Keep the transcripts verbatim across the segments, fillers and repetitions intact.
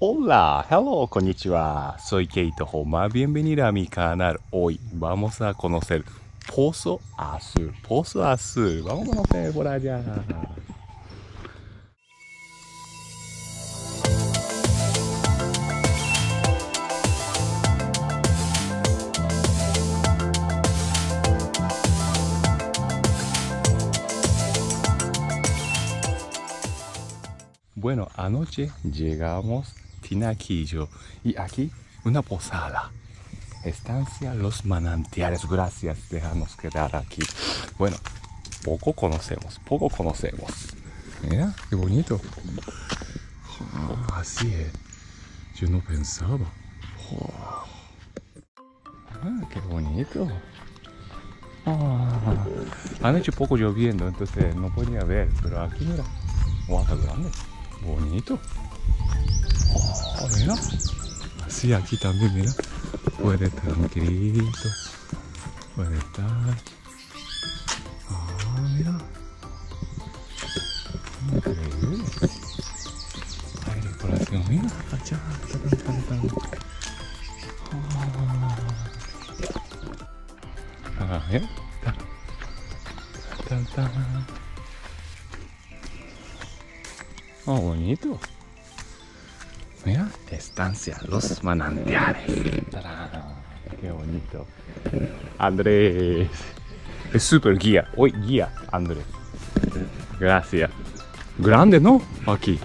Hola, hello, konnichiwa, soy Keito Homma, bienvenido a mi canal. Hoy vamos a conocer Pozo Azul, Pozo Azul, vamos a conocer por allá. Bueno, anoche llegamos Tinaquillo y aquí una posada, estancia Los Manantiales. Gracias, déjanos quedar aquí. Bueno, poco conocemos, poco conocemos. Mira, qué bonito. Oh, así es, yo no pensaba. Oh. Ah, qué bonito. Ah. Anoche poco lloviendo, entonces no podía ver, pero aquí mira, guata grande. Bonito. Oh, mira. Así aquí también, mira. Puede tranquilito. Puede estar. Ah, mira. Increíble. Hay decoración, mira. Allá. Ah, mira. Tan, tan, tan. Oh, bonito. Mira, estancia Los Manantiales. ¡Tarán! Qué bonito. Andrés es super guía. Hoy guía, Andrés. Gracias. Grande, ¿no? Aquí.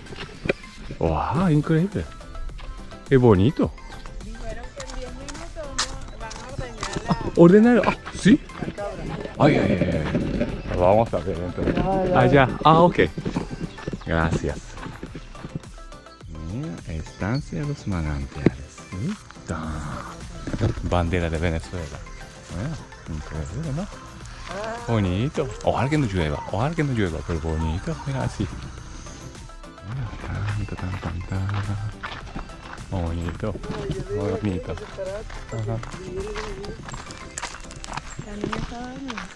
¡Wow! Increíble. Qué bonito. Dijeron que en diez minutos van a ordeñar. La... Ah, ordenar. Ah, sí. Ay, ay, ay. Vamos a ver entonces. Allá. Ah, ok. Gracias. Mira, estancia de Los Manantiales. ¿Sí? Bandera de Venezuela. Mira, increíble, ¿no? Bonito. Ojalá que no llueva, ojalá que no llueva, pero bonito. Mira, así. Mira, tan, tan, tan, tan. Bonito, bonito. Ajá.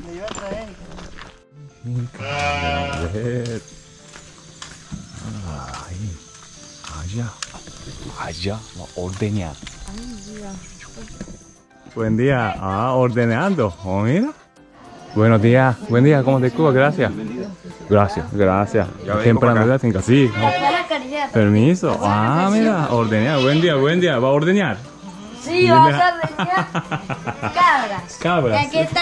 Me iba a traer. Increíble. Ahí. Allá, allá, ordeñar. Buen día, ah, ordenando. Oh, mira. Buenos días, buen día, ¿cómo te cuba? Gracias. Gracias, gracias. Temprano de la finca, sí. Permiso. Ah, mira, ordeñar. Buen día, buen día. ¿Va a ordeñar? Sí, vamos a ordeñar cabras. Cabras. Y aquí está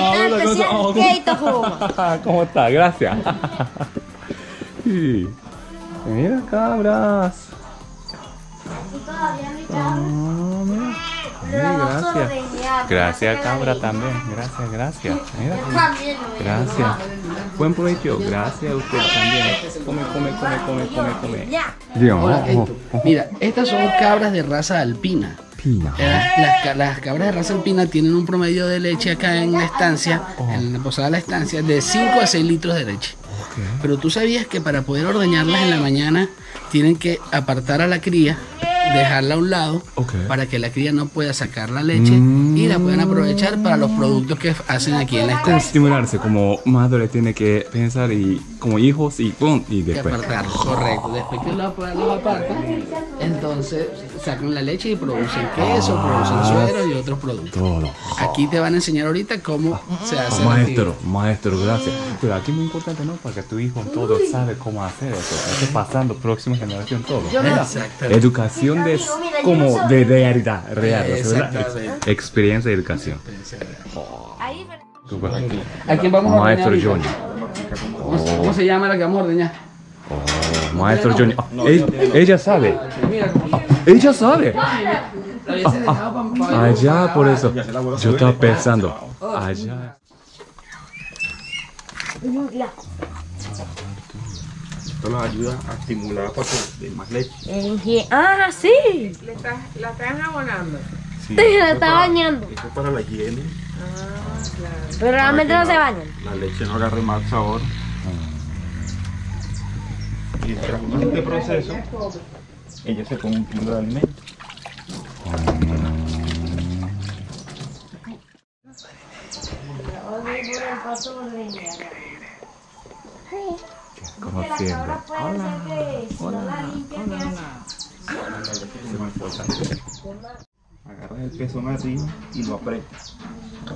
nuestro representante, Keito Homma. ¿Cómo está? Gracias. Sí. Mira, cabras. Oh, mira. Sí, gracias. Gracias, cabra también. Gracias, gracias. Mira, gracias. Buen provecho. Gracias a usted también. Come, come, come, come, come, come. Dios. Hola, esto. Mira, estas son cabras de raza alpina. Las, las cabras de raza alpina tienen un promedio de leche acá en la estancia, oh. en la posada de la estancia, de cinco a seis litros de leche. Okay. Pero tú sabías que para poder ordeñarlas en la mañana tienen que apartar a la cría, dejarla a un lado, okay. para que la cría no pueda sacar la leche mm. y la puedan aprovechar para los productos que hacen aquí en la estancia. Estimularse, como madre tiene que pensar y como hijos y pum, y después. Que apartar, correcto. Después que los apartan, entonces sacan la leche y producen queso, ah, producen suero y otros productos. Todo. Aquí te van a enseñar ahorita cómo se hace. Maestro, maestro, gracias. Pero aquí es muy importante, ¿no? Para que tu hijo todo sabe cómo hacer eso. Esto pasando, próxima generación, todo. Exactamente. Educación. De, como de realidad, realidad experiencia y educación. Oh. ¿A quién vamos a ordeñar? Maestro Johnny. Oh. ¿Cómo se llama la que vamos a ordeñar? Oh, maestro Johnny. Oh, no, él, no, ella sabe. Oh, ella sabe. Ah, ah, allá por eso. Yo estaba pensando. Allá. Esto nos ayuda a estimular para que dé más leche. Ah, sí. Le está, la están abonando. Sí, sí, la está bañando. Esto es para la higiene. Ah, claro. Pero realmente no se bañan. La leche no agarre más sabor. Ah. Y tras este proceso, ella se come un kilo de alimento. Como siempre. Hola, hola, hola, hola, hola, hola, con el portafolio. Agarras el pezón más arriba y lo apretas.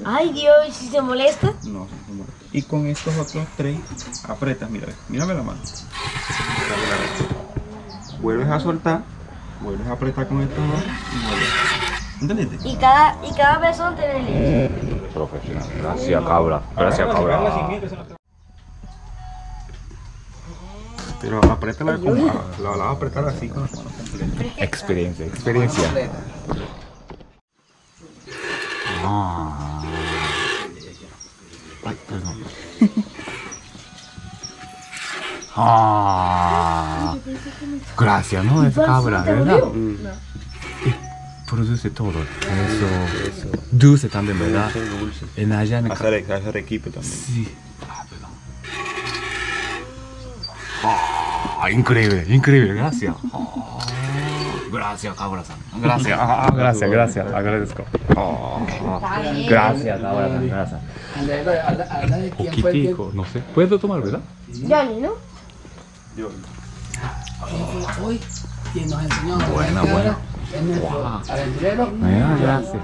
Ay Dios, ¿y si se molesta? No, si se molesta. Y con estos otros tres apretas, mira, mírame la mano. Vuelves a soltar, vuelves a apretar con estos dos y vuelves. ¿Entendiste? Y cada, y cada pezón tiene el profesional. Gracias, cabra. Gracias, cabra. Pero apriétala como la, la vas a apretar así con las manos completas. Experiencia, experiencia. Ah. Ay, perdón. Ah. Gracias, ¿no? Es cabra, ¿verdad? No. Produce todo. Eso. Eso. Dulce también, ¿verdad? Dulce. En allá en hacer equipo también. Sí. Ah, perdón. Oh, increíble, increíble, gracias. Oh, gracias, cabra-san. Gracias. Ah, gracias, gracias, agradezco. Oh, gracias, cabra-san, gracias. Poquitico, no sé. ¿Puedo tomar, verdad? Johnny, ¿no? Johnny. Hoy, quien nos enseñó. Buena, buena. Aventurero. Gracias.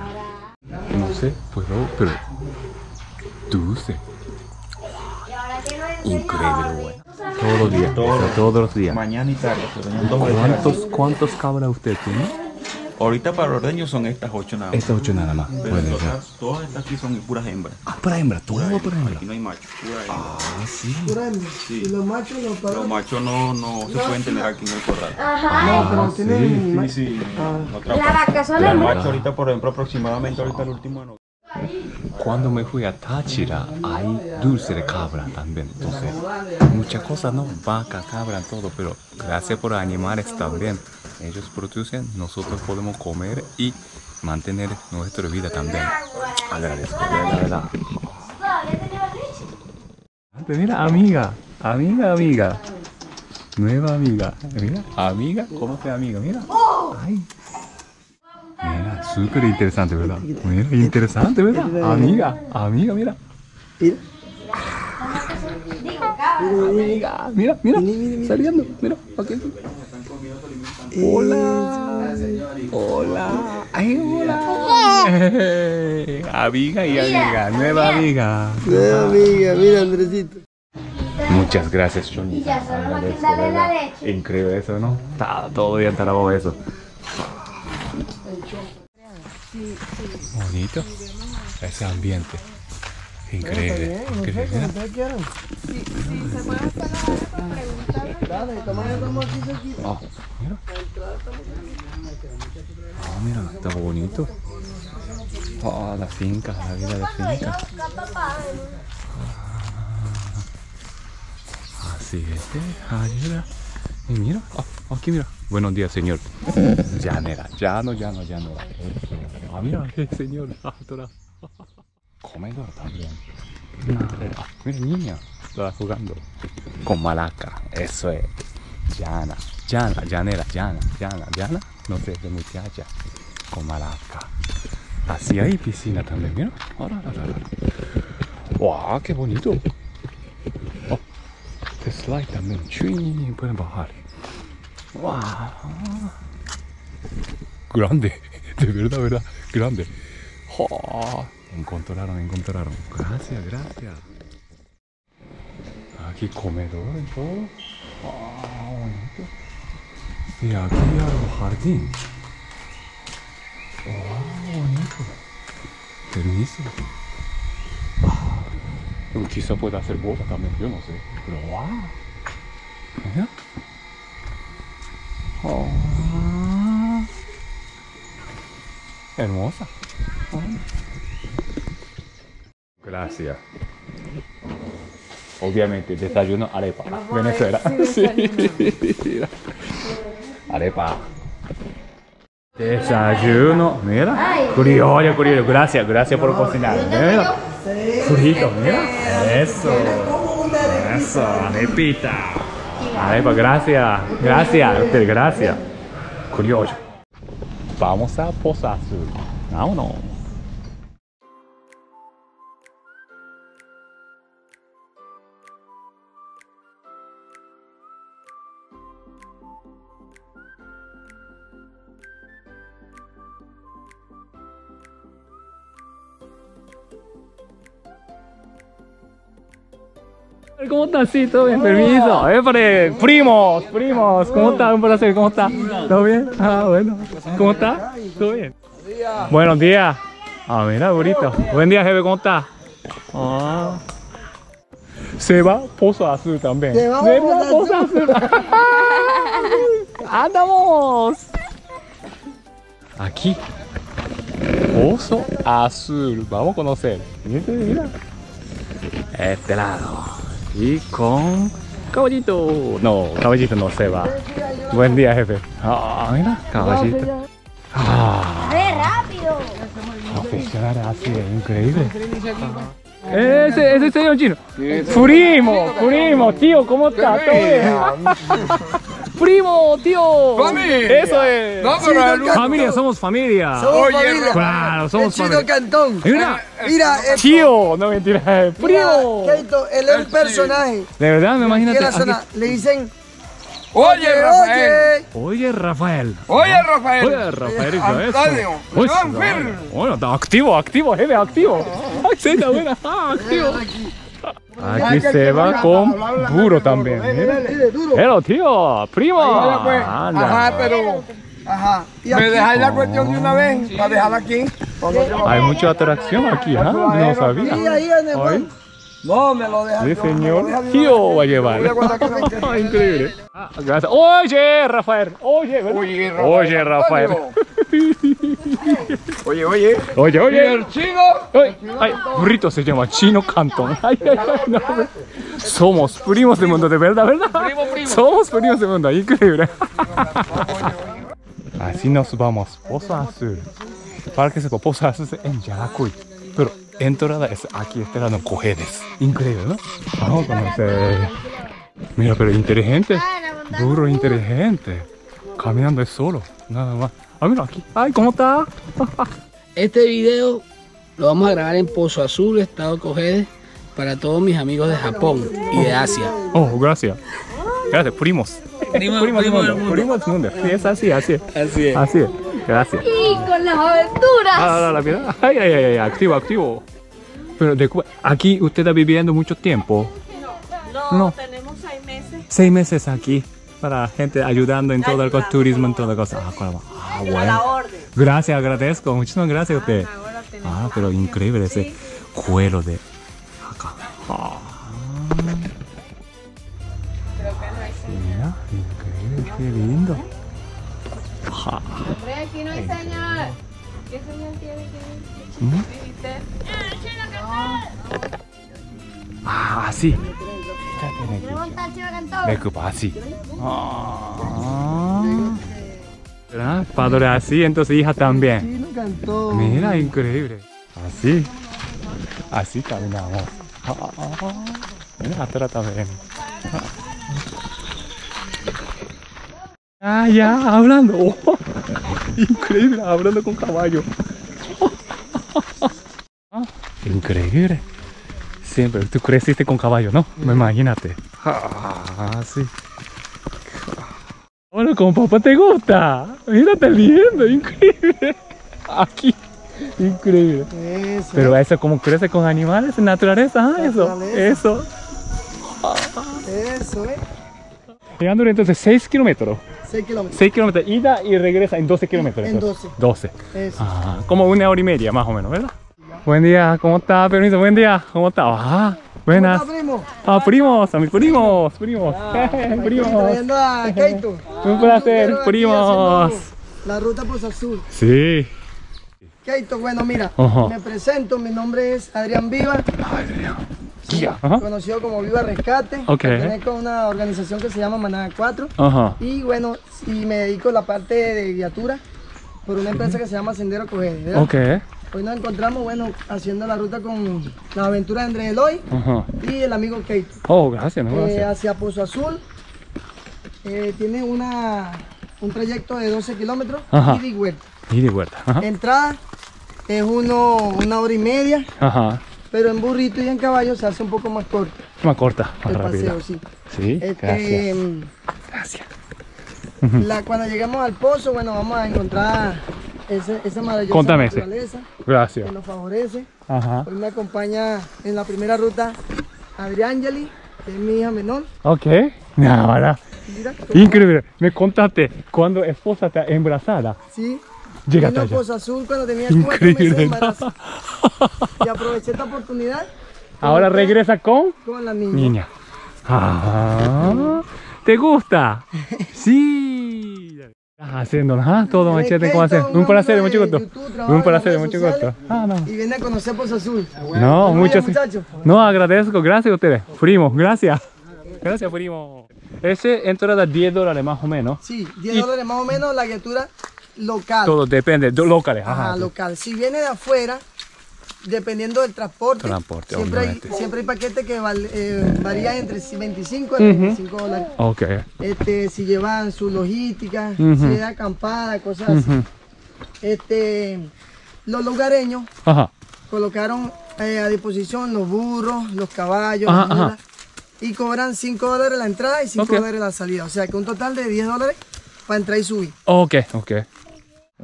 No sé, pues luego, pero... Dulce. Increíble, bueno. Todos los días, todos, o sea, todos los días. Mañana y tarde. ¿Cuántos, cuántos cabras usted tiene? Ahorita para ordeño son estas ocho nada más. Estas ocho nada más. Pero bueno, todas, todas estas aquí son puras hembras. Ah, puras hembras, todas puras hembras. Aquí no hay macho, pura hembra. Ah, sí. Pura hembra. Sí. ¿Y los machos no pagan? Los machos no, no se no, pueden tener aquí en el corral. Ajá. Ah, no, pero sí, tienen... Sí, sí. Ah. No, la vaca son las machos ahorita, por ejemplo, aproximadamente ahorita el último de noviembre. Cuando me fui a Táchira, hay dulce de cabra también, entonces, muchas cosas, ¿no? Vaca, cabra, todo, pero gracias por animales también. Ellos producen, nosotros podemos comer y mantener nuestra vida también. Agradezco, la verdad. Mira, amiga, amiga, amiga. Nueva amiga, mira, amiga, ¿cómo se amiga? Mira. Ay. Mira, súper interesante, ¿verdad? Mira, interesante, ¿verdad? Amiga, amiga, mira. Mira. Amiga, mira, mira, saliendo, mira, aquí. Hola. Hola. Ay, hola. Amiga y amiga, nueva amiga. Nueva amiga, mira, Andresito. Muchas gracias, Johnny. Increíble eso, ¿no? Todo bien tarabado eso. Bonito ese ambiente, increíble, increíble. Sí, sí, se puede estar para preguntarle. Dale, toma, estamos aquí cerquita. Mira. Ah, mira, está bonito. Ah, la finca, la vida de finca. Así es, ayuda. Y mira, oh, aquí mira. Buenos días, señor. Llanera, llano, llano, llano. Ah, mira, qué señor. Comedor también. Ah, mira, niña. Estaba jugando. Con maraca, eso es. Llana, llana, llanera, llana, llana, llana. No sé, de muchacha. Con maraca. Así hay piscina también, mira. Ahora, ahora, ahora. ¡Wow! ¡Qué bonito! Oh. Slide también, chuy, pueden bajar. ¡Wow! Grande, de verdad, verdad, grande. ¡Oh! Encontraron, encontraron. Gracias, gracias. Aquí comedor y todo. ¡Oh, bonito! Y aquí algo jardín. ¡Oh, bonito! Permiso. Quizá pueda hacer boda también, yo no sé. Pero wow. Mira. Oh. Hermosa. Oh. Gracias. Obviamente, desayuno arepa. Vamos Venezuela. Sí, mira. Arepa. Desayuno, mira. Curioso, curioso. Gracias, gracias por cocinar. Mira. Frito, mira. Eso. Eso, arepita. Arepa, gracias. Gracias, usted, gracias. Curioso. Vamos a Pozo Azul. Vámonos. ¿Cómo estás? Sí, todo bien, permiso. Eh, pre... Primos, primos, ¿cómo estás? Un placer, ¿cómo estás? ¿Todo bien? Ah, bueno. ¿Cómo estás? ¿Todo bien? Buenos días. Ah, mira, bonito. Buen día, jefe, ¿cómo estás? Ah. Se va Pozo Azul también. Se va Pozo Azul. ¡Andamos! Aquí. Pozo Azul. Vamos a conocer. Mira. Este lado. Y con caballito. No, caballito no se va. Buen día, jefe. Ah, mira, caballito. Ah. ¡Ve rápido! Profesional así, es increíble. Ese, ese señor chino. Primo, primo, tío, ¿cómo estás? Primo, tío. Familia. Eso es. No, pero familia, somos familia. Somos familia. Claro, somos familia. Chino Cantón. Mira, mira. Tío, no mentira. Primo. Keito, él es un personaje. De verdad, me imagino. Le dicen. Oye, Rafael. Oye, Rafael. Oye, Rafael. Oye, Rafael. Antonio. Bueno, está activo, activo, jefe, activo. Sí, está buena. Activo. Aquí se va con duro también. Pero tío, primo. Ajá, pero. Ajá. ¿Me dejáis la cuestión de una vez? ¿Para dejarla aquí? Hay mucha atracción aquí, ¿ah? No sabía. No, me lo dejas. Sí, señor. Tío va a llevar. Increíble. Oye, Rafael. Oye, Rafael. Oye, Rafael. Oye, oye. Oye, oye. El chino. Ay, burrito se llama Chino Cantón. Ay, ay, ay, no. Somos primos del mundo, de verdad, ¿verdad? Primo, primo. Somos primos del mundo, increíble. Así nos vamos. Pozo Azul. Para que sepa, Pozo Azul en Yaracuy. Pero entrada es aquí, este lado, Cojedes. Increíble, ¿no? Vamos a conocer. Mira, pero inteligente. Duro, inteligente. Caminando es solo, nada más. Ah, mira aquí. Ay, ¿cómo está? Este video lo vamos a grabar en Pozo Azul, estado Cojedes, para todos mis amigos de Japón y de Asia. Oh, gracias. Gracias, primos. Primos, primos del mundo. Primos del mundo. Sí, es así, así es. Así es. Así es. Gracias. Y con las aventuras. Ah, la verdad. Ay, ay, ay, activo, activo. Pero de aquí usted está viviendo mucho tiempo. No, no, tenemos seis meses. Seis meses aquí para gente ayudando en todo el turismo, en toda cosa. Ah, bueno. Gracias, agradezco. Muchísimas gracias a usted. Ah, pero increíble ese cuero de acá. Ah. Mira, increíble, qué lindo. Ah. Aquí no hay señal. ¿Qué señal tiene? ¿Qué? Ah, así. Me ocupa así. Ah. Padre así, entonces hija también. Mira, increíble. Así. Así caminamos. Mira, atrás también. Ah, ya, hablando. Oh, increíble, hablando con caballo. Ah, increíble. Siempre, tú creciste con caballo, ¿no? Sí. Imagínate. Ah, sí. Bueno, con papá te gusta. Mírate lindo, increíble. Aquí, increíble. Eso. Pero eso, como crece con animales, naturaleza, ¿eh? Eso, eso. Eso, eh. Llegando entonces seis kilómetros. seis kilómetros. seis kilómetros, ida y regresa en doce kilómetros. En doce. doce. Eso. Ah, como una hora y media más o menos, ¿verdad? Ya. Buen día, ¿cómo está? Permiso, buen día, ¿cómo está? Ah, buenas. ¿Cómo está, primo? Ah, primos, a mis primos, primos. Ah, primos. A Keito. Un placer, ah, primos. La ruta Pozo Azul. Sí. Keito, bueno, mira, uh-huh. Me presento, mi nombre es Adrián Vivas. Adrián. Yeah. Uh-huh. Conocido como Viva Rescate, okay. Pertenezco a una organización que se llama Manada cuatro, uh-huh. Y bueno, y me dedico a la parte de guiatura por una empresa que se llama Sendero Cogedi. Okay. Hoy nos encontramos, bueno, haciendo la ruta con la aventura de Andrés Eloy, uh-huh. Y el amigo Keito. Oh, gracias, no, gracias. Eh, hacia Pozo Azul, eh, tiene una, un trayecto de doce kilómetros, uh-huh. Ida y vuelta. Ida y vuelta. Uh-huh. Entrada es uno, una hora y media. Uh-huh. Pero en burrito y en caballo se hace un poco más corta. Más corta, más rápida. El paseo, sí. Sí, este, gracias. Gracias. La, cuando llegamos al pozo, bueno, vamos a encontrar ese, esa maravillosa Contame naturaleza. Ese. Gracias. Que nos favorece. Ajá. Hoy me acompaña en la primera ruta Adrián Vivas. Es mi hija menor. Ok. Ahora. Mira, increíble. Me contaste cuando esposa está embarazada. Sí. Llegaste allá. Pozo Azul cuando tenía cuatro meses de embarazo. Y aproveché esta oportunidad. Ahora regresa con... Con la niña. Niña. Ah, ¿te gusta? Sí. Haciendo, ¿ah? Todo machete con hacer. Un placer, mucho gusto. Un placer, mucho gusto. Ah, no. Y viene a conocer Pozo Azul. No, muchas gracias. No, agradezco. Gracias a ustedes. Primo, gracias. Gracias, primo. Ese entrada diez dólares más o menos. Sí, diez dólares más o menos la criatura local. Todo depende, locales. Ajá, ajá, local. Si viene de afuera, dependiendo del transporte, transporte siempre, hay, siempre hay paquetes que val, eh, varían entre veinticinco y treinta y cinco uh-huh. dólares. Okay. Este, si llevan su logística, uh-huh. si es acampada, cosas uh-huh. así. Este, los lugareños ajá. colocaron eh, a disposición los burros, los caballos, ajá, las mulas, y cobran cinco dólares la entrada y cinco okay. dólares la salida. O sea que un total de diez dólares para entrar y subir. Ok, ok.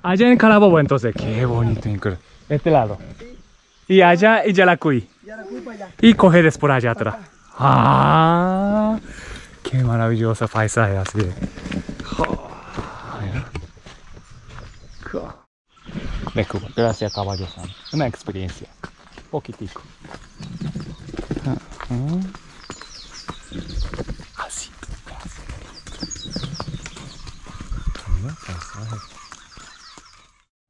Allá en Carabobo entonces, qué bonito, increíble. Este lado. Y allá y Yaracuy. Yaracuy para allá. Y Cojedes por allá atrás. Ah, qué maravilloso paisaje así. Desculpa, gracias caballo san. Una experiencia. Poquitico. Así.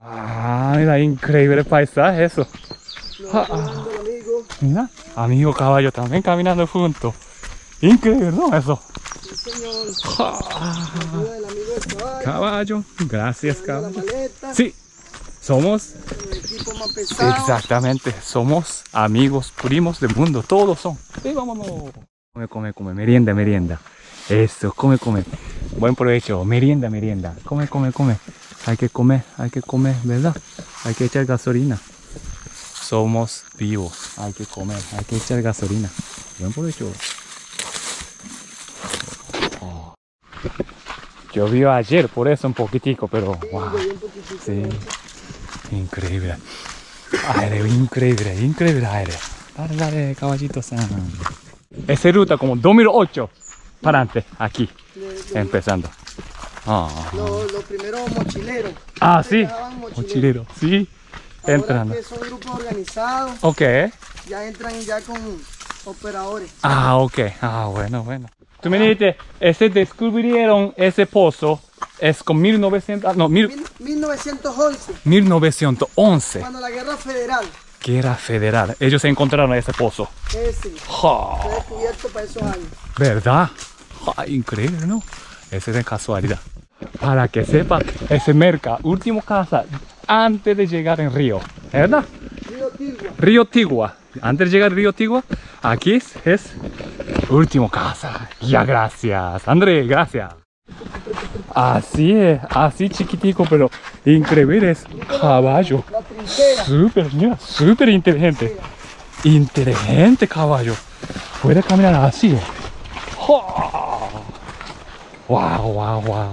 Ah, mira, increíble paisaje eso. Ah, ah. Mira, amigo caballo también caminando juntos. Increíble, ¿no? Eso. Sí, señor. Ah. El amigo del caballo. Caballo, gracias caballo. Sí, somos. El equipo más pesado. Exactamente, somos amigos, primos del mundo, todos son. Sí, vámonos. Come, come, come, merienda, merienda. Eso, come, come. Buen provecho, merienda, merienda. Come, come, come. Hay que comer, hay que comer, ¿verdad? Hay que echar gasolina. Somos vivos, hay que comer, hay que echar gasolina. Buen provecho. Oh. Llovió ayer, por eso un poquitico, pero wow. Sí. Increíble. Aire, increíble, increíble aire. Dale, dale, caballito san. Esa ruta como dos mil ocho para antes, aquí, empezando. Oh. Los, los primeros mochileros. Ah, antes sí. Mochileros, mochilero, sí. Ahora entrando. Que son grupos organizados. Ok. Ya entran ya con operadores. Ah, ok. Ah, bueno, bueno. Tú me dijiste, ese descubrieron ese pozo es con mil novecientos. No, mil, mil novecientos once. mil novecientos once. Cuando la guerra federal. Guerra federal. Ellos encontraron ese pozo. Ese. Oh. Fue descubierto para esos años. ¿Verdad? Oh, increíble, ¿no? Ese es de casualidad. Para que sepa, ese merca, último casa, antes de llegar en río, ¿verdad? Río Tirgua. Río Tirgua. Antes de llegar al río Tirgua, aquí es, es último casa. Ya, gracias. André, gracias. Así es, así chiquitico, pero increíble es caballo. Súper, mira, súper inteligente. Inteligente caballo. Puede caminar así. ¡Oh! Wow, wow, wow.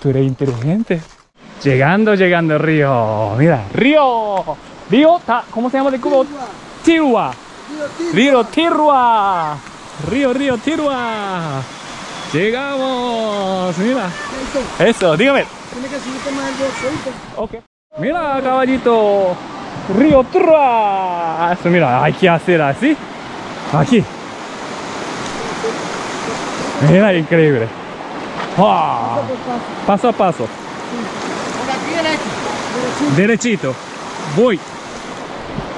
Tú eres inteligente. Llegando, llegando al río. Mira, río. Río, ta, ¿cómo se llama de cubo? Tirgua. Río Tirgua. Río, río Tirgua. Llegamos. Mira. Eso, dígame. Tiene que subirte más el bolso. Ok. Mira, caballito. Río Tirgua. Eso, mira, hay que hacer así. Aquí. Mira, increíble. Oh. Paso a paso. Por aquí derecho. Derechito. Voy.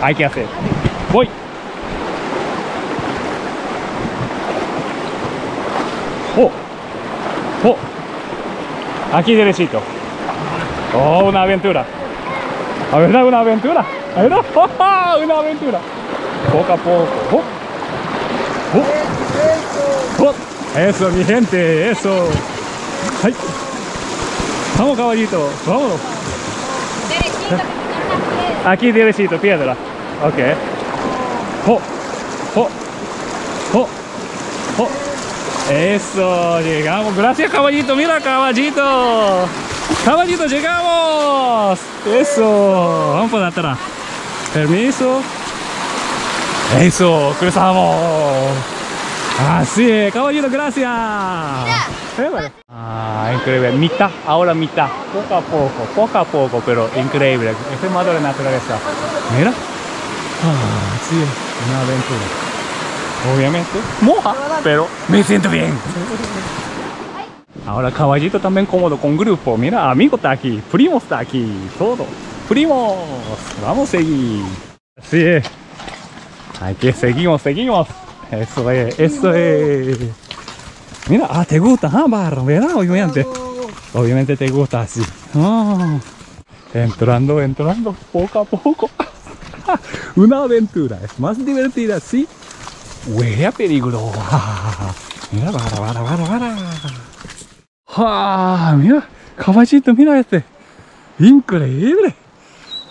Hay que hacer. Voy. Oh. Oh. Aquí derechito. Oh, una aventura. ¿A verdad? Una aventura. ¿A verdad? Oh, una aventura. Poco a poco. Oh. Oh. Oh. Eso, mi gente. Eso. ¡Ay! Vamos caballito, vámonos. Derechito, que tiene una piedra. Aquí derechito, piedra. Ok. ¡Oh! ¡Oh! ¡Oh! ¡Oh! Eso, llegamos. Gracias caballito, mira caballito. Caballito, llegamos. Eso. Vamos por atrás. Permiso. Eso, cruzamos. Así es, caballero, gracias. Mira. Eh, bueno. Ah, increíble, mitad, ahora mitad, poco a poco, poco a poco, pero increíble. Estoy más de la naturaleza. Mira. Ah, sí, una aventura. Obviamente, moja, pero me siento bien. Ahora caballito también cómodo con grupo. Mira, amigo está aquí, primo está aquí, todo. Primos, vamos a seguir. Así es. Aquí seguimos, seguimos. Eso es, eso es. Mira, ah, te gusta, ah, barro, ¿verdad? Obviamente. Obviamente te gusta así. Oh. Entrando, entrando, poco a poco. Una aventura, es más divertida, sí. Huele a peligro. Mira, barra, barra, barra, barra. Ah, mira, caballito, mira este. Increíble.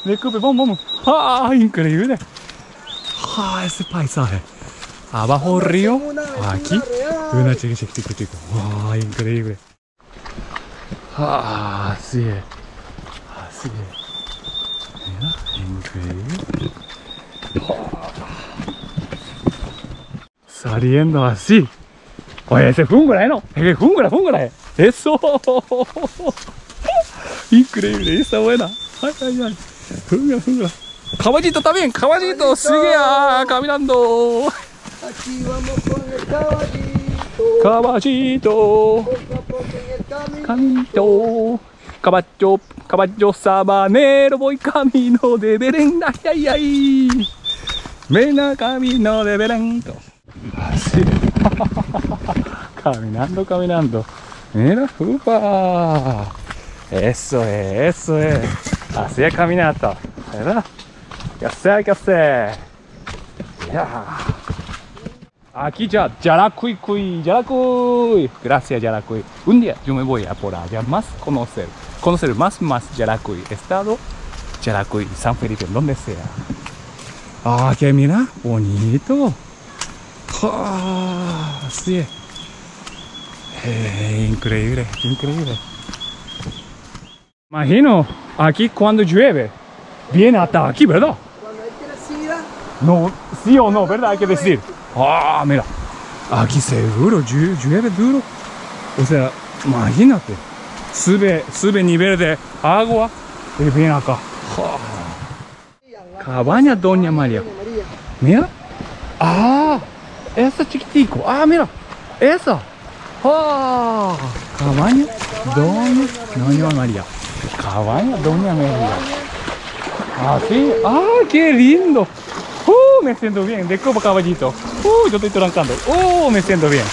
Disculpe, vamos, vamos. Ah, increíble. Ah, ese paisaje. Abajo río, aquí una chica, chica, chica, chica. ¡Wow! Increíble. Ah, así es, así es. Mira, increíble. Ah. Saliendo así. Oye, ese jungla, ¿eh? No, es jungla, jungla. ¿Eh? Eso. Increíble, está buena. Ay, ay, ay. Jungla, jungla. Caballito también, caballito, caballito. Sigue ah, caminando. Aquí vamos con el caballito. Caballito. Poco a poco en el caminito. Caballo, caballo sabanero, voy camino de Belén. Ay, ay, ay. Ven a camino de Belén. Así. Caminando, caminando. Mira, upa. Eso es, eso es. Así es caminata, ¿verdad? ¿Qué hacer, qué hacer? Ya. Aquí ya, Yaracuy, cuy, Yaracuy. Gracias, Yaracuy. Un día yo me voy a por allá más conocer, conocer más, más Yaracuy. Estado Yaracuy, San Felipe, donde sea. Ah, que mira, bonito. Ah, así es. Eh, increíble, increíble. Imagino, aquí cuando llueve, viene hasta aquí, ¿verdad? Cuando hay crecida. No, sí o no, ¿verdad? Hay que decir. Ah, mira, aquí seguro llueve duro. O sea, imagínate, sube, sube nivel de agua y viene acá. ¡Oh! Cabaña Doña María. Mira, ah, esa chiquitico. Ah, mira, esa. ¡Oh! Cabaña Doña, Doña María. Cabaña Doña María. Así, ah, qué lindo. Uh, me siento bien, de como caballito. Uh, yo estoy trancando. Uh, me siento bien.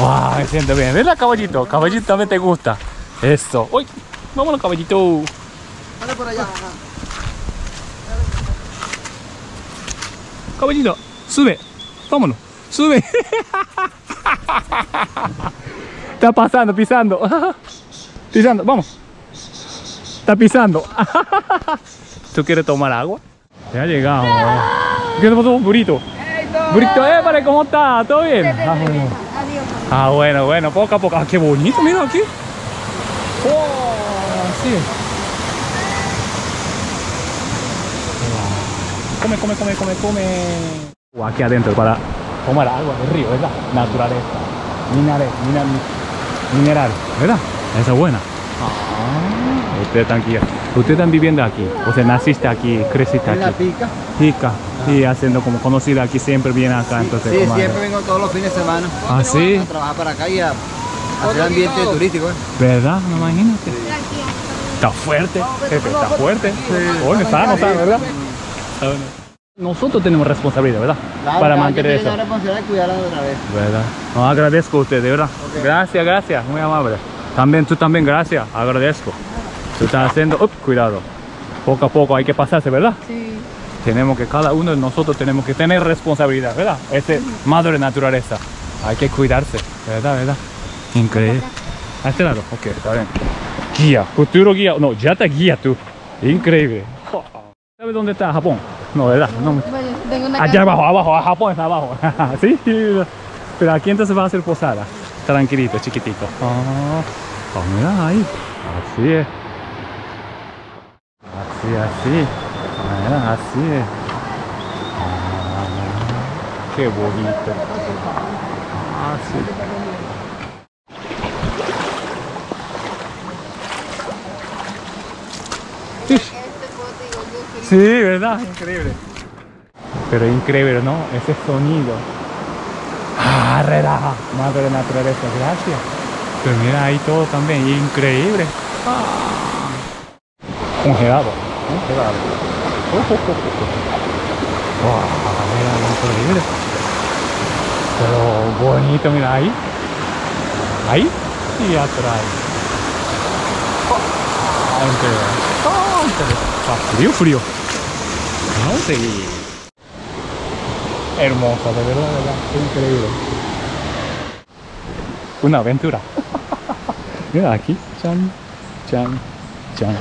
Ah, me siento bien. ¿Verdad, caballito? Caballito también te gusta. Eso. Uy, vámonos, caballito. Dale por allá. Caballito, sube. Vámonos. Sube. Está pasando, pisando. Pisando, vamos. Está pisando. ¿Tú quieres tomar agua? Ya llegamos. ¿Qué te pasó, Burrito? Burrito, eh, vale, ¿cómo está? ¿Todo bien? Ah, bueno. Ah, bueno, bueno, poco a poco. Ah, qué bonito, mira aquí. Oh, así. Oh. Come, come, come, come, come. Aquí adentro para tomar agua del río, ¿verdad? Naturaleza. Minerales, mineral, ¿verdad? Esa es buena. Ah, ustedes están aquí, ustedes están viviendo aquí, o sea, naciste aquí, creciste aquí. En la pica. Pica, ah. Y haciendo como conocida aquí, siempre viene acá. Sí, entonces, sí, siempre vengo todos los fines de semana. ¿Ah, sí? A trabajar para acá y a hacer ambiente turístico. ¿Eh? ¿Verdad? Me imagino. Sí. Está fuerte, jefe, está fuerte. Sí. Oye, está, no está, ¿verdad? Sí. Nosotros tenemos responsabilidad, ¿verdad? Claro, para mantener eso. La responsabilidad de cuidarla otra vez. ¿Verdad? No, agradezco a ustedes, ¿verdad? Okay. Gracias, gracias, muy amable. También, tú también, gracias, agradezco. Tú estás haciendo, up, cuidado. Poco a poco hay que pasarse, ¿verdad? Sí. Tenemos que, cada uno de nosotros tenemos que tener responsabilidad, ¿verdad? Este madre naturaleza. Hay que cuidarse, ¿verdad? ¿Verdad? Increíble. A este lado, ok, está bien. Guía, futuro guía, no, ya te guía tú. Increíble. ¿Sabes dónde está Japón? No, ¿verdad? No, no, tengo una allá abajo, abajo, Japón está abajo. Sí, pero aquí entonces va a hacer posada. Tranquilito, chiquitito. Oh, oh, mira ahí. Así es. Así, así. Mira, así es. Ah, qué bonito. Ah, sí. Sí. Este bote igual que... Sí, verdad, increíble. Pero increíble, ¿no? Ese sonido. Ah, relaja. Madre naturaleza, gracias. Pero mira ahí todo también, increíble. Ah. Congelado. Congelado. Oh, oh, oh, oh. Wow, mira, increíble. Pero bonito, mira ahí. Ahí y atrás. Oh, increíble. Oh, increíble. Ah, frío, frío. No sé. Hermoso, de verdad, de verdad, increíble. Una aventura. Mira aquí, chan, chan, chan,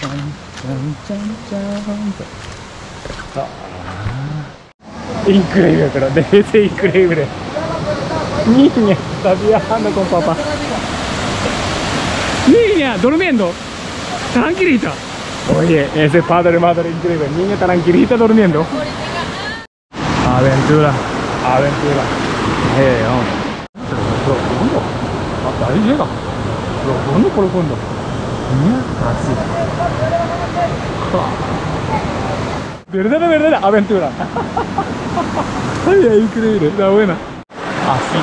chan, chan, chan, chan. Ah. Increíble, pero de ese increíble. Niña, está viajando con papá. Niña, durmiendo. Tranquilita. Oye, ese padre, madre, increíble. Niña, tranquilita, durmiendo. Aventura, aventura. Eh, hombre. Profundo. Hasta ahí llega. Profundo, profundo. Mira, así. Ja. Verdadera, verdadera aventura. Ay, increíble, la buena. Así.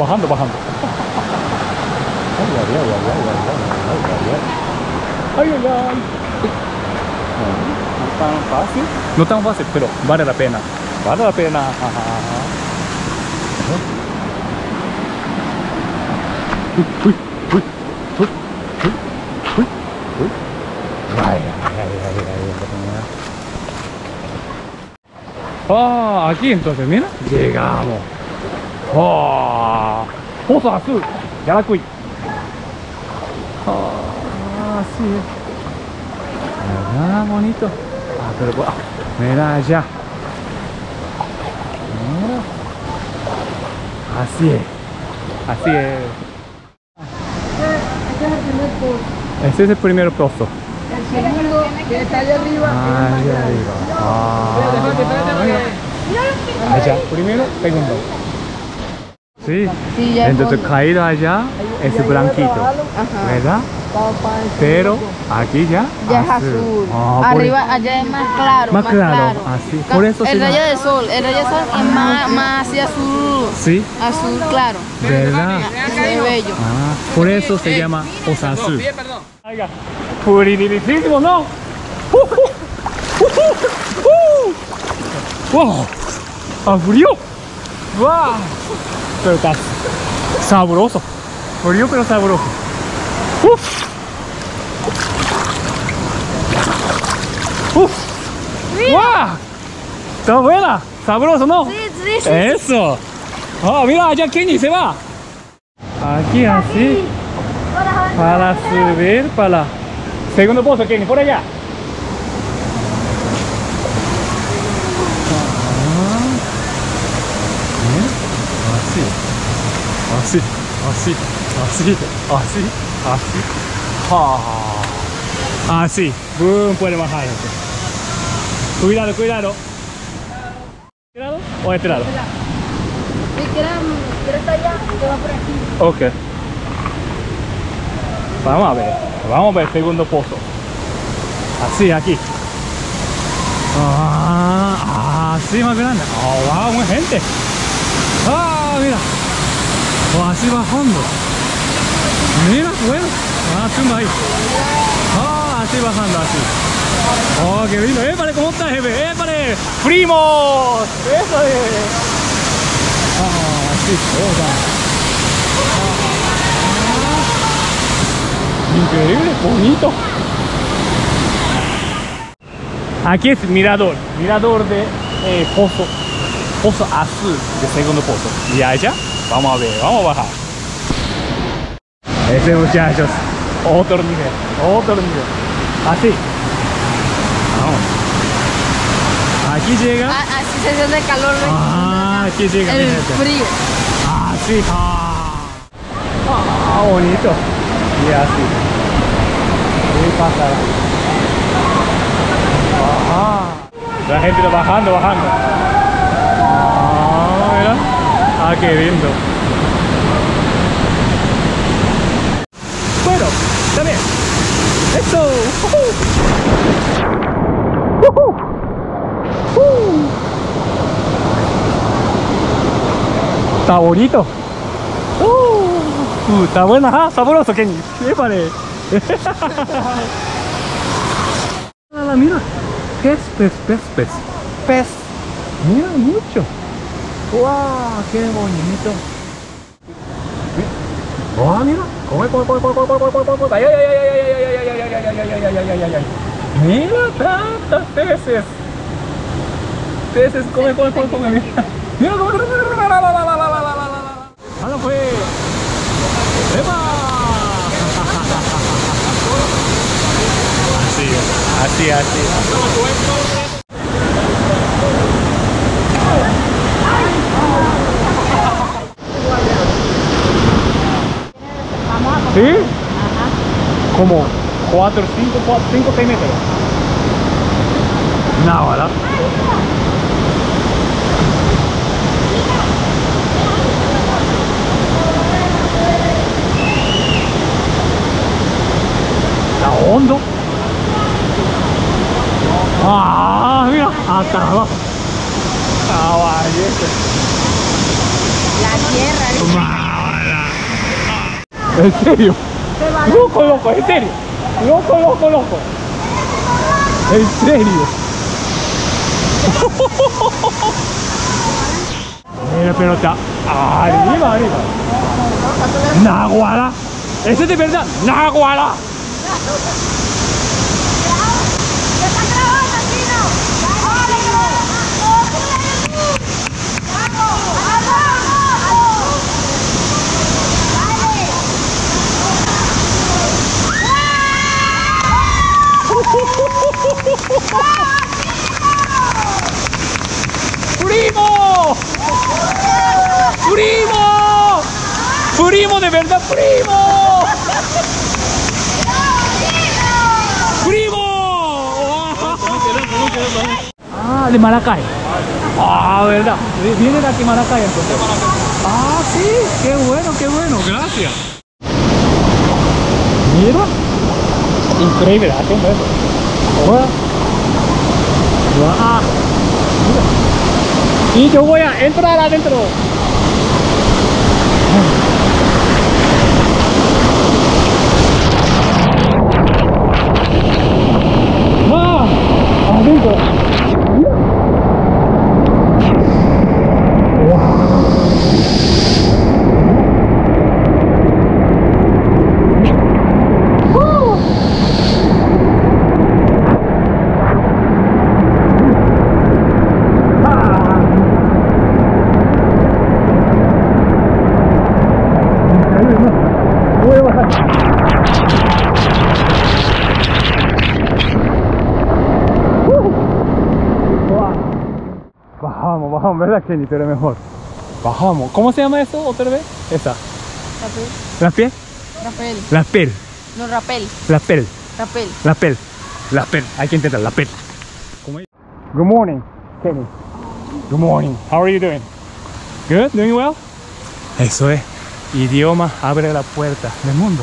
Bajando, bajando. Ay, ay, ay, ay, ay, ay, ay, ay, ay, ay, ay. No tan fácil, no tan fácil, pero vale la pena, vale la pena. Uy, uy, uy, uy, uy, uy. Ay, ay, ay, ay. Ah, aquí entonces, mira, llegamos. Ah, Pozo Azul, Yaracuy. Ah, sí. Ah, bonito. Ah, pero wow. Mira allá. Mira. Así es. Así es. Este es el primer pozo. El segundo que está allá arriba. Ah, allá arriba. Ah, allá. Primero, segundo. Sí. Entonces caído allá es blanquito. ¿Verdad? Pero aquí ya, ya es azul, azul. Oh, arriba eso. Allá es más claro, más, más claro, claro. Así. Por eso el sí rayo más... de sol, el rayo de sol es más, más así azul, sí, azul claro, verdad, es bello. Ah, por eso eh, se eh, llama Pozo Azul. Puridísimo, no. Wow, a frío, wow, pero está sabroso, frío pero sabroso. Uf. Uf. ¡Guau! ¡Está buena! ¡Sabroso, no! Sí, sí, sí. ¡Eso! ¡Oh, mira! ¡Allá Kenny se va! Aquí, así. Para subir, para... Segundo pozo, Kenny, por allá. Ah. Así. Así. Así. Así. Así. Así. Ah. Así. Boom, puede bajar. Cuidado, cuidado. ¿Este lado o este lado? Quiero estar allá, te va por aquí. Ok. Vamos a ver. Vamos a ver el segundo pozo. Así, aquí. Ah, así más grande. Oh, wow, mucha gente. Ah, mira. Oh, así bajando. Mira, bueno, ah, tumba ahí. Ah, así bajando, así. Oh, qué lindo. Épale, ¿cómo estás, jefe? Épale, primos. Eso es. Ah, así. Oh, ah. Increíble, bonito. Aquí es mirador, mirador de eh, pozo, pozo azul, de segundo pozo. Y allá, vamos a ver, vamos a bajar. Ese muchachos, otro nivel, otro nivel. Así. Vamos. Aquí llega. Ah, así se siente el calor. Ah, aquí llega el frío. Así. Ah, ah, bonito. Y así. ¿Qué pasará? Ah. La gente está bajando, bajando. Ah, qué lindo. Bueno, también. Esto. Uh-huh. Uh-huh. Uh-huh. Está bonito. Uh, está buena, ajá, sabroso, Kenny. Épale. Mira, pez, pez, pez, pez. Pez. Mira, mucho. ¡Wow! ¡Qué bonito! ¡Oh, mira! ¡Come, come, come, come, come, come, come, come! ¡Ay, ay, ay, ay, ay, ay, ay, ay, ay, ay, ay, ay, ay, ay! ¡Mira tantas peces! ¡Peces! ¡Come, come, come, come! ¡Mira! ¡Mira! ¡Ah, no fue! ¡Epa! Así, así, así. ¿Sí? Ajá. Como cuatro, cinco, cuatro, cinco, seis metros. No, ¿verdad? Está hondo. Ah, mira, hasta abajo. Caballete. La tierra, ¿eh? ¿En serio? Loco, loco, en serio. Loco, loco, loco. En serio. Mira, pero está arriba, arriba. Naguara. Eso es de verdad. Naguara. ¡Primo! ¡Primo! ¡Primo de verdad, primo! ¡Primo! Ah, de Maracay. Ah, verdad. Viene de aquí Maracay entonces. Ah, sí. Qué bueno, qué bueno. Gracias. Mira. Increíble, hace un beso. Ahora. Ah, mira. Y yo voy a entrar adentro. ¡Ah! Adentro. Bajamos, bajamos, ¿verdad, Kenny? Pero mejor. Bajamos. ¿Cómo se llama eso otra vez? Esa. Rapel. Rapel. Rapel. No, rapel. Rapel. Rapel. Rapel. Rapel. Hay que intentar, rapel. Good morning, Kenny. Good morning. How are you doing? Good? Doing well? Eso es. Idioma abre la puerta del mundo.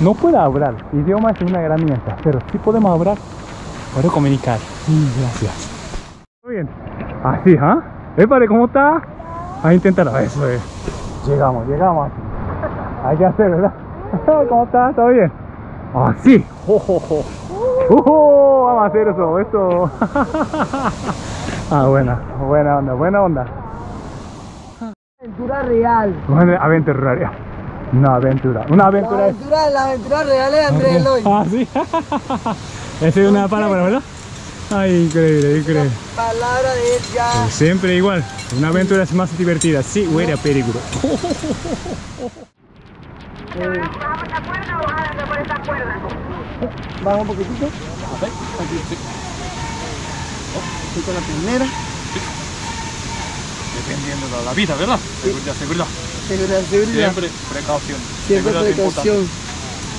No puedo hablar. Idioma es una herramienta, pero sí podemos hablar. Puedo comunicar. Gracias. Muy bien. Así, ¿ah? ¿Eh? Épale, ¿cómo está? A intentar. Eso es. Llegamos, llegamos. Hay que hacer, ¿verdad? ¿Cómo está? ¿Está bien? Así. ¡Oh, oh, oh! ¡Oh, oh! Vamos a hacer eso, eso. Ah, buena, buena onda, buena onda. Aventura real. Una aventura real. Una aventura. Una aventura. La aventura, la aventura real es Andrés Eloy. Ah, sí. Esa es una palabra, ¿verdad? Ay, increíble, increíble. La palabra de ella. Pero siempre igual. Una aventura es más divertida. Sí, huele a peligro. ¿Bajamos esta cuerda o bajamos por esta cuerda? Baja un poquitito. A ver, aquí sí. Estoy con la primera. Dependiendo de la vida, ¿verdad? Seguridad, seguridad. Seguridad, seguridad. Siempre precaución. Siempre precaución.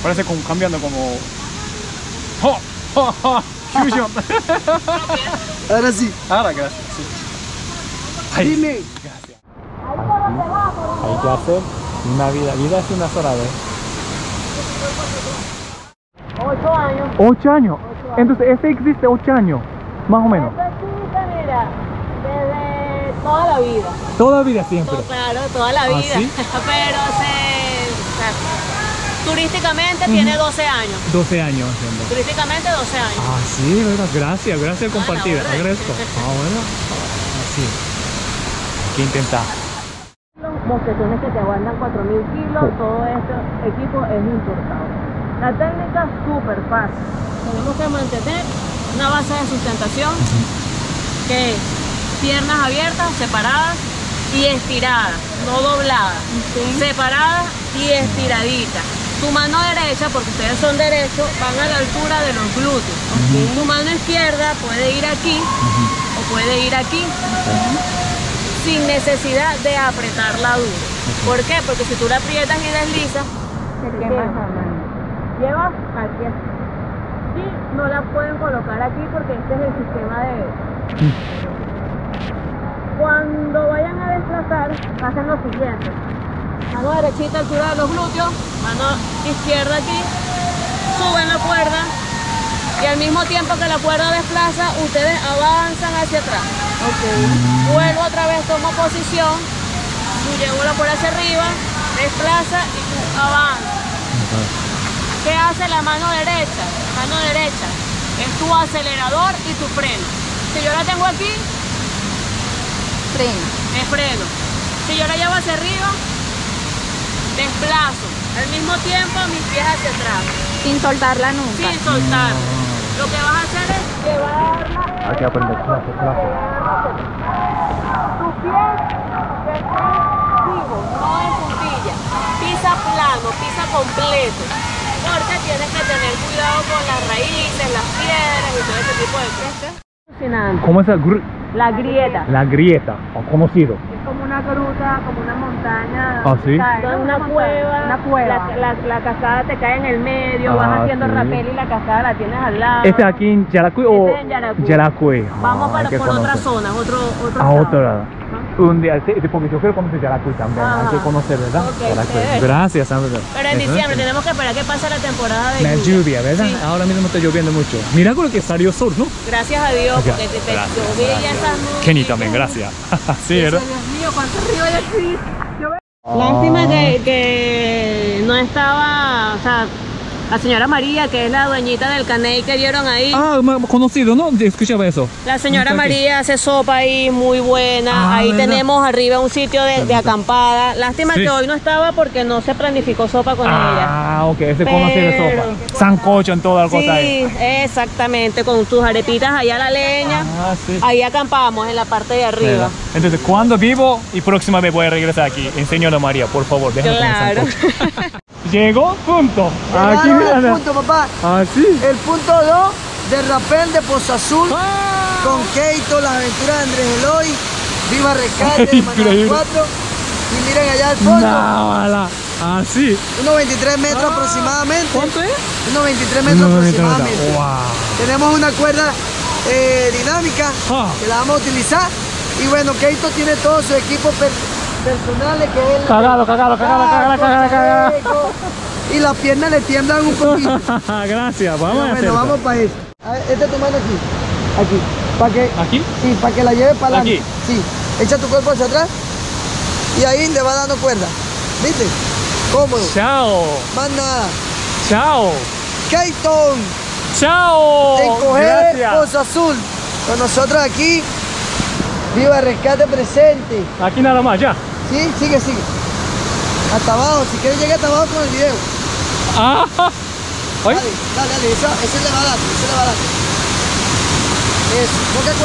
Parece como cambiando como. ¡Oh! ¡Oh! ¡Oh! Fusion. Ahora sí. Ahora gracias. Sí. Ay, dime. Gracias. ¿Sí? Hay que hacer una vida, vida es una sola vez. Ocho años. Ocho años. Entonces, este existe ocho años, más o menos. Este existe, mira, desde toda la vida. Toda la vida siempre. No, claro, toda la vida. ¿Ah, sí? Pero se, o sea, turísticamente uh-huh. tiene doce años. doce años, entiendo. Turísticamente doce años. Ah, sí, bueno, gracias, gracias por compartir. Agradezco. Ah, bueno. Así. Hay que intentar. Mosquetones que te aguantan cuatro mil kilos, todo este equipo es importado. La técnica es súper fácil. Tenemos que mantener una base de sustentación uh-huh. que es piernas abiertas, separadas y estiradas, no dobladas. Okay. Separadas y estiraditas. Tu mano derecha, porque ustedes son derechos, van a la altura de los glúteos. Okay. Tu mano izquierda puede ir aquí uh-huh. o puede ir aquí. Uh-huh. Sin necesidad de apretarla duro. ¿Por qué? Porque si tú la aprietas y deslizas, se te quema. Llevas aquí así. Y no la pueden colocar aquí porque este es el sistema de... Cuando vayan a desplazar, hacen lo siguiente. Mano derechita, altura de los glúteos. Mano izquierda aquí. Suben la cuerda. Y al mismo tiempo que la cuerda desplaza, ustedes avanzan hacia atrás. Okay. Vuelvo otra vez, tomo posición. Llevo la cuerda hacia arriba. Desplaza y tú avanzas. Okay. ¿Qué hace la mano derecha? La mano derecha es tu acelerador y tu freno. Si yo la tengo aquí, freno. Me freno. Si yo la llevo hacia arriba, desplazo. Al mismo tiempo, mis pies hacia atrás. Sin soltarla nunca. Sin soltar. Lo que vas a hacer es llevarla. Hay que aprender clase, clase. Tus pies están vivos, no en puntilla. Pisa plano, pisa completo. Porque tienes que tener cuidado con las raíces, las piedras y todo ese tipo de cosas. ¿Cómo es la grieta? La grieta. La grieta, o conocido. Es como una gruta, como una montaña. ¿Ah, sí? Cae, ¿no? Una, una cueva. Una cueva. La, la, la cascada te cae en el medio, ah, vas haciendo sí. rapel y la cascada la tienes al lado. ¿Este es aquí en Yaracuy o...? Este es en Yaracuy. Yaracuy. Vamos ah, para, por conocer. Otra zona, otro... otro a otro lado. Un día, porque yo quiero conocer Yaracuy también, ah, hay que conocer, ¿verdad? Okay, gracias, Sandra. Pero en diciembre ¿sí? tenemos que esperar que pase la temporada de la lluvia. lluvia, ¿verdad? Sí. Ahora mismo está lloviendo mucho. Mira con lo que salió sol, ¿no? Gracias a Dios, okay. porque te llovía y ya está muy... Kenny también, gracias. sí, ¿verdad? Dios mío, cuánto río hay aquí. Yo... Lástima que, que no estaba, o sea... La señora María, que es la dueñita del caney que vieron ahí. Ah, conocido, ¿no? Escuchaba eso. La señora María hace sopa ahí, muy buena. Ah, ahí ¿verdad? Tenemos arriba un sitio de, de acampada. Lástima sí. que hoy no estaba porque no se planificó sopa con ah, ella. Ah, ok, ese pero... conocido sopa. Sancocho en toda la cosa ahí. Sí, exactamente, con tus arepitas allá a la leña. Ah, sí. Ahí acampamos, en la parte de arriba. ¿Verdad? Entonces, cuando vivo y próxima vez voy a regresar aquí. Enséñalo, María, por favor, déjame claro. con el sancocho. Llegó punto. Aquí el punto, papá. Ah, sí. El punto dos del rapel de Pozo Azul ah. con Keito, la aventura de Andrés Eloy, Viva Rescate, de Manada cuatro. Y miren allá al fondo. No, así. Ah, unos veintitrés metros ah. aproximadamente. ¿Cuánto es? Unos veintitrés metros uno aproximadamente. Wow. Tenemos una cuerda eh, dinámica ah. que la vamos a utilizar. Y bueno, Keito tiene todo su equipo personales que es cagado, cagado, cagado, cagado, cagado. Y las piernas le tiemblan un poquito. Gracias, vamos. Pero bueno, a vamos para eso. Este es tu mano aquí. Aquí. ¿Para que? ¿Aquí? Sí, para que la lleves para adelante. Sí. Echa tu cuerpo hacia atrás. Y ahí le va dando cuerda. ¿Viste? Cómodo. Chao. Más nada. Chao. Keito. Chao. En Cojedes, Pozo Azul. Con nosotros aquí. Viva Rescate presente. Aquí nada más, ya. Sí, sigue, sigue. Hasta abajo, si quieres llegar hasta abajo con el video. Ah. ¿Oye? Dale, dale, dale, eso, eso le va a dar, eso le va a dar. Eso, no te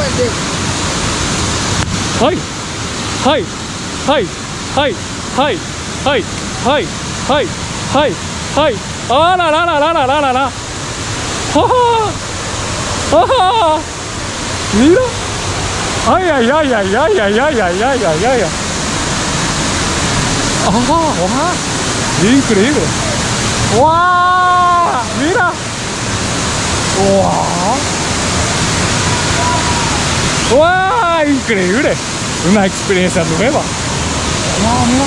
acuerdes. ¡Ay! ¡Ay! ¡Ay! ¡Ay! ¡Ay! ¡Ay! ¡Ay! ¡Ay! ¡Ay! ¡Ay! ¡Ah, la, la, la, la, la, la, la, la! ¡Oh! ¡Oh! ¡Mira! ¡Ay, ay, ay, ay, ay, ay, ay, ay, ay, ay, ay! ¡Oh, oh! ¡Increíble! ¡Wow! ¡Mira! ¡Wow! ¡Wow! ¡Increíble! Una experiencia nueva. No, mira.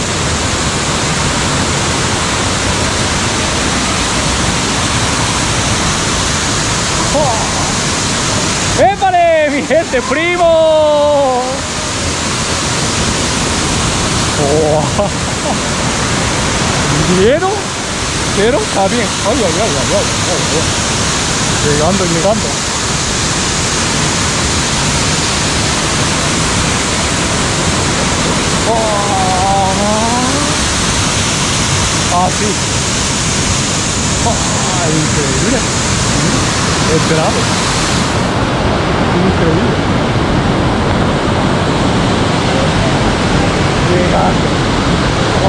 ¡Oh! ¡Épale, mi gente, primo! ¡Oh! ¿Vieron? ¿Vieron? Está bien. Ay, ay, ay, ay, ay, ay. Llegando, llegando. Así. Ah, oh, increíble. Esperado. Increíble. Llegando. Oh.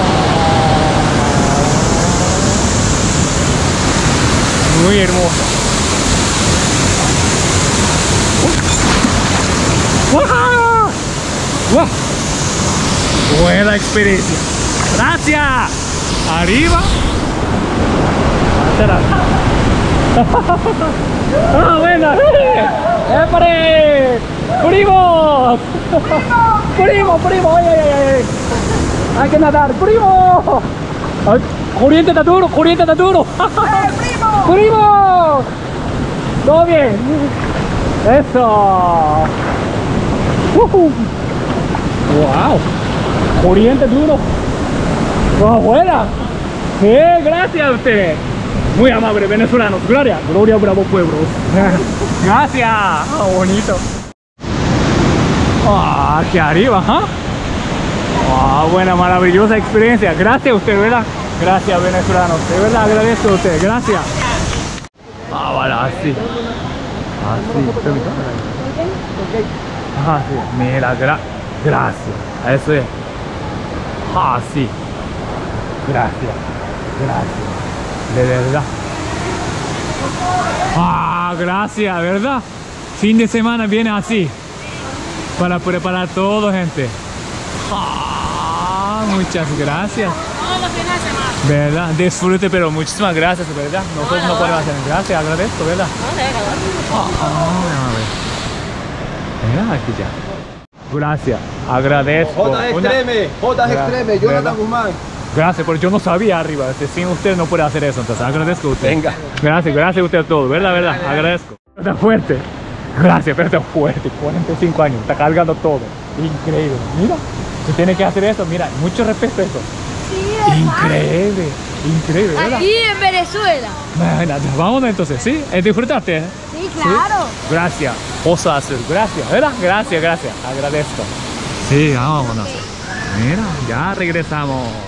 Muy hermosa. Uh. Uh. Buena experiencia. Gracias. Arriba. ¡Ah, buena! ¡Épale! ¡Primo! ¡Primo, primo! ¡Ay, ay, ay! ¡Hay que nadar! ¡Primo! Ay, ¡corriente está duro! ¡Corriente está duro! ¡Eh, primo! ¡Primo! ¡Todo bien! ¡Eso! Uh-huh. ¡Wow! ¡Corriente duro! ¡Oh, buena! ¡Eh, gracias a usted! Muy amable, venezolanos. Gloria, gloria, bravo pueblo. ¡Gracias! Oh, bonito. ¡Ah, oh, hacia arriba! ¿Ah? ¿Eh? Oh, buena, maravillosa experiencia. Gracias a usted, ¿verdad? Gracias, venezolanos. De verdad, agradezco a usted. Gracias. Ah, vale, así. Así. Ah, sí. Mira, gra gracias. Eso es. Así. Gracias, gracias, de verdad. Ah, gracias, ¿verdad? Fin de semana viene así, para preparar todo, gente. Ah, muchas gracias. Todos los fines de semana. ¿Verdad? Disfrute, pero muchísimas gracias, ¿verdad? Nosotros no podemos hacer gracias, agradezco, ¿verdad? Ah, mira, aquí ya. Gracias, agradezco. Jota extreme, Jota extreme, Jonathan Guzmán. Gracias, porque yo no sabía arriba, sin usted no puede hacer eso, entonces agradezco a usted. Venga. Gracias, gracias a usted a todos, ¿verdad? ¿Verdad? Dale, dale. Agradezco. Está fuerte. Gracias, pero está fuerte, cuarenta y cinco años, está cargando todo. Increíble, mira, si tiene que hacer eso, mira, mucho respeto a eso. Sí, increíble, increíble, ¿verdad? Aquí en Venezuela. Bueno, vámonos entonces, ¿sí? ¿Disfrutaste? Sí, claro. ¿Sí? Gracias, Pozo Azul, gracias, ¿verdad? Gracias, gracias, agradezco. Sí, vámonos. Mira, ya regresamos.